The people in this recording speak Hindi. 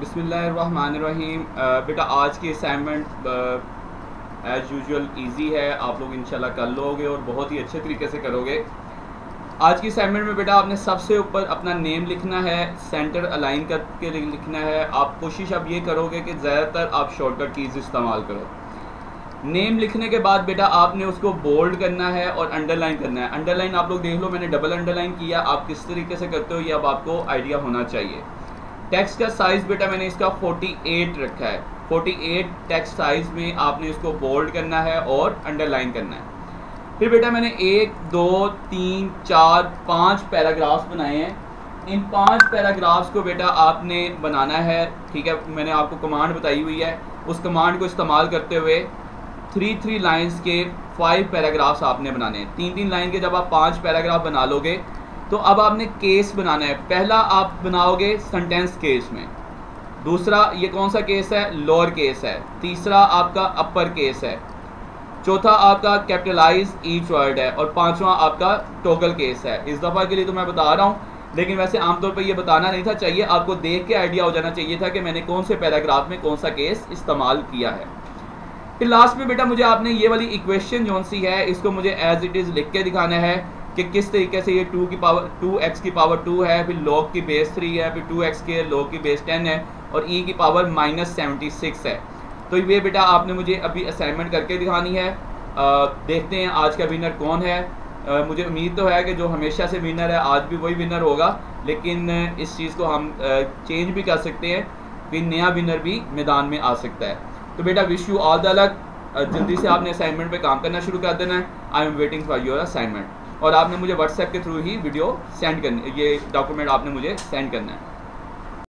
बिस्मिल्लाहिर्रहमानिर्रहीम। बेटा आज की असाइनमेंट एज यूजुअल इजी है, आप लोग इंशाल्लाह कर लोगे और बहुत ही अच्छे तरीके से करोगे। आज की असाइनमेंट में बेटा आपने सबसे ऊपर अपना नेम लिखना है, सेंटर अलाइन करके लिखना है। आप कोशिश अब ये करोगे कि ज़्यादातर आप शॉर्टकट कीज़ इस्तेमाल करो। नेम लिखने के बाद बेटा आपने उसको बोल्ड करना है और अंडरलाइन करना है। अंडरलाइन आप लोग देख लो, मैंने डबल अंडरलाइन किया। आप किस तरीके से करते हो ये अब आपको आइडिया होना चाहिए। टेक्स्ट का साइज़ बेटा मैंने इसका 48 रखा है। 48 टेक्स्ट साइज़ में आपने इसको बोल्ड करना है और अंडरलाइन करना है। फिर बेटा मैंने 1 2 3 4 5 पैराग्राफ्स बनाए हैं। इन 5 पैराग्राफ्स को बेटा आपने बनाना है, ठीक है। मैंने आपको कमांड बताई हुई है, उस कमांड को इस्तेमाल करते हुए 3-3 लाइन्स के 5 पैराग्राफ्स आपने बनाने हैं। 3-3 लाइन के जब आप 5 पैराग्राफ बना लोगे तो अब आपने केस बनाना है। पहला आप बनाओगे सेंटेंस केस में, दूसरा ये कौन सा केस है, लोअर केस है, तीसरा आपका अपर केस है, चौथा आपका कैपिटलाइज ईच वर्ड है और पांचवा आपका टॉगल केस है। इस दफ़ा के लिए तो मैं बता रहा हूँ, लेकिन वैसे आमतौर पर ये बताना नहीं था चाहिए, आपको देख के आइडिया हो जाना चाहिए था कि मैंने कौन से पैराग्राफ में कौन सा केस इस्तेमाल किया है। फिर लास्ट में बेटा मुझे आपने ये वाली इक्वेशन जो सी है इसको मुझे एज इट इज़ लिख के दिखाना है कि किस तरीके से ये 2x की पावर 2 है, फिर log की बेस 3 है, फिर 2x के log की बेस 10 है और e की पावर -76 है। तो ये बेटा आपने मुझे अभी असाइनमेंट करके दिखानी है। देखते हैं आज का विनर कौन है। मुझे उम्मीद तो है कि जो हमेशा से विनर है आज भी वही विनर होगा, लेकिन इस चीज़ को हम चेंज भी कर सकते हैं कि नया विनर भी मैदान में आ सकता है। तो बेटा wish you all the luck. जल्दी से आपने असाइनमेंट पे काम करना शुरू कर देना है। I am waiting for your assignment. और आपने मुझे व्हाट्सएप के थ्रू ही वीडियो सेंड करनी, ये डॉक्यूमेंट आपने मुझे सेंड करना है।